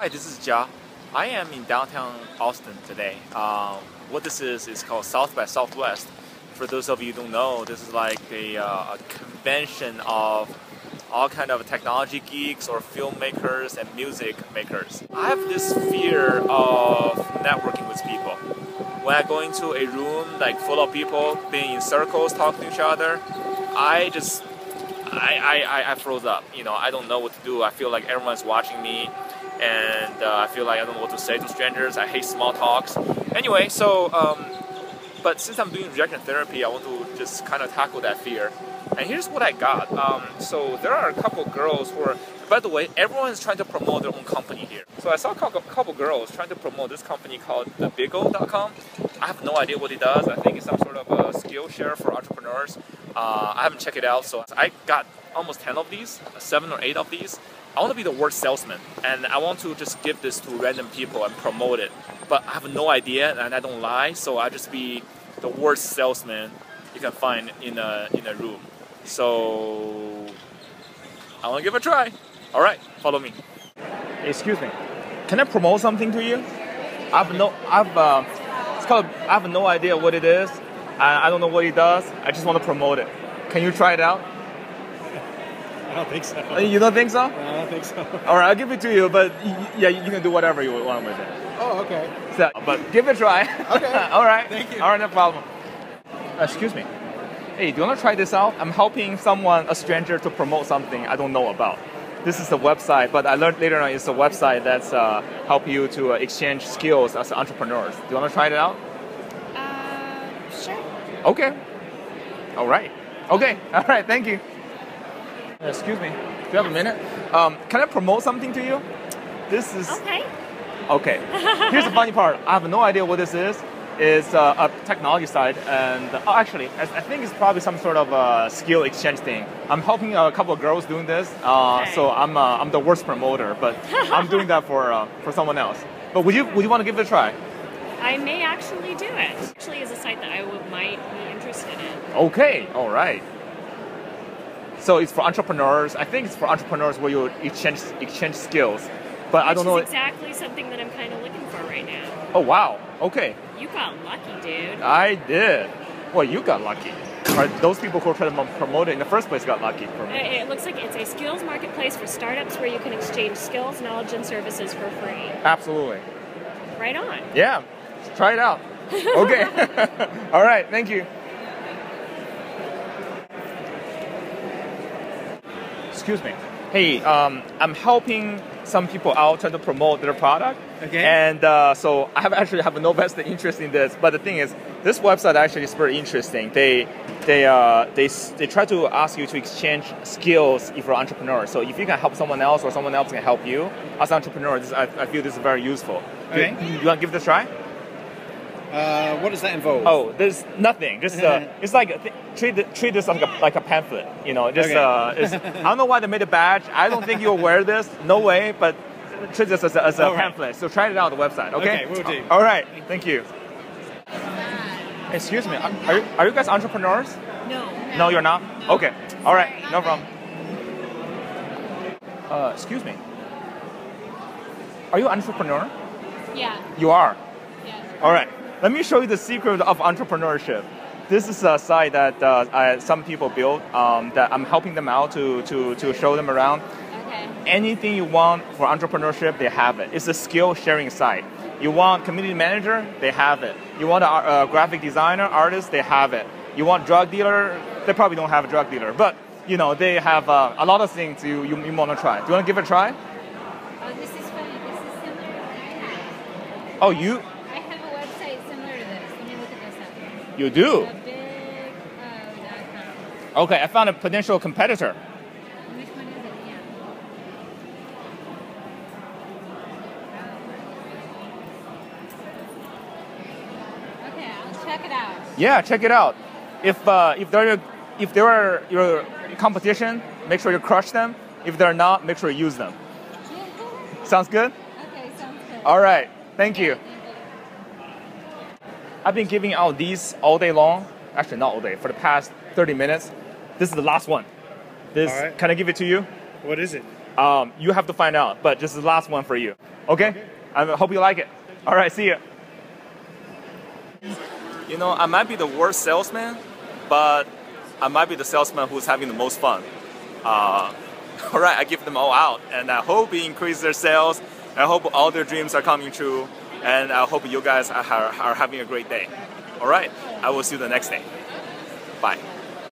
Hi, this is Jia. I am in downtown Austin today. What this is called South by Southwest. For those of you who don't know, this is like a convention of all kind of technology geeks or filmmakers and music makers. I have this fear of networking with people. When I go into a room like full of people, being in circles, talking to each other, I froze up. You know, I don't know what to do. I feel like everyone's watching me. And I feel like I don't know what to say to strangers. I hate small talks. Anyway, so, but since I'm doing rejection therapy, I want to just kind of tackle that fear. And here's what I got. So there are a couple girls who are, by the way, everyone's trying to promote their own company here. So I saw a couple girls trying to promote this company called TheBiggo.com. I have no idea what it does. I think it's some sort of a Skillshare for entrepreneurs. I haven't checked it out. So I got almost 10 of these, 7 or 8 of these. I want to be the worst salesman, and I want to just give this to random people and promote it. But I have no idea, and I don't lie, so I'll just be the worst salesman you can find in a room. So I want to give it a try. All right, follow me. Excuse me, can I promote something to you? I have no idea what it is. I don't know what it does. I just want to promote it. Can you try it out? I don't think so. You don't think so? No, I don't think so. All right, I'll give it to you, but yeah, you can do whatever you want with it. Oh, okay. So, but give it a try. Okay. All right. Thank you. All right, no problem. Excuse me. Hey, do you want to try this out? I'm helping someone, a stranger, to promote something I don't know about. This is a website, but I learned later on it's a website that's help you to exchange skills as entrepreneurs. Do you want to try it out? Sure. Okay. All right. Okay. All right. Thank you. Excuse me, do you have a minute? Can I promote something to you? This is... Okay. Okay. Here's the funny part. I have no idea what this is. It's a technology site, and actually, I think it's probably some sort of skill exchange thing. I'm helping a couple of girls doing this, okay. So I'm the worst promoter, but I'm doing that for someone else. But would you want to give it a try? I may actually do it. Actually, it's a site that I might be interested in. Okay, all right. So it's for entrepreneurs. I think it's for entrepreneurs where you exchange skills, but I don't know. Which is exactly something that I'm kind of looking for right now. Oh wow! Okay. You got lucky, dude. I did. Well, you got lucky. Or those people who are trying to promote it in the first place got lucky for me. It looks like it's a skills marketplace for startups where you can exchange skills, knowledge, and services for free. Absolutely. Right on. Yeah. Let's try it out. Okay. All right. Thank you. Excuse me. Hey, I'm helping some people out trying to promote their product. Okay. And so I have no vested interest in this. But the thing is, this website actually is very interesting. They try to ask you to exchange skills if you're an entrepreneur. So if you can help someone else or someone else can help you as an entrepreneur, I feel this is very useful. Okay. You want to give this a try? What does that involve? Oh, there's nothing. Just it's like treat this like a pamphlet, you know. Just okay. I don't know why they made a badge. I don't think you'll wear this. No way. But treat this as a pamphlet. So try it out on the website. Okay, we'll do. All right. Thank you. Excuse me. Are you guys entrepreneurs? No. No, you're not. No. Okay. All right. No problem. Excuse me. Are you an entrepreneur? Yeah. You are. Yeah. All right. Let me show you the secret of entrepreneurship. This is a site that some people built that I'm helping them out to show them around. Okay. Anything you want for entrepreneurship, they have it. It's a skill sharing site. You want community manager, they have it. You want a graphic designer, artist, they have it. You want drug dealer, they probably don't have a drug dealer. But, you know, they have a lot of things you want to try. Do you want to give it a try? Oh, this is funny. This is similar to what I have. Oh, you... You do? TheBiggo.com. Okay, I found a potential competitor. Which one is it? Yeah. Okay, I'll check it out. Yeah, check it out. If they're your competition, make sure you crush them. If they're not, make sure you use them. Sounds good? Okay, sounds good. All right, thank you. I've been giving out these all day long. Actually, not all day. For the past 30 minutes. This is the last one. This, all right. Can I give it to you? What is it? You have to find out, but this is the last one for you. Okay? I hope you like it. All right, see ya. You know, I might be the worst salesman, but I might be the salesman who's having the most fun. All right, I give them all out, and I hope we increase their sales. I hope all their dreams are coming true, and I hope you guys are having a great day. All right, I will see you the next day. Bye.